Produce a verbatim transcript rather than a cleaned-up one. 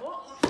What?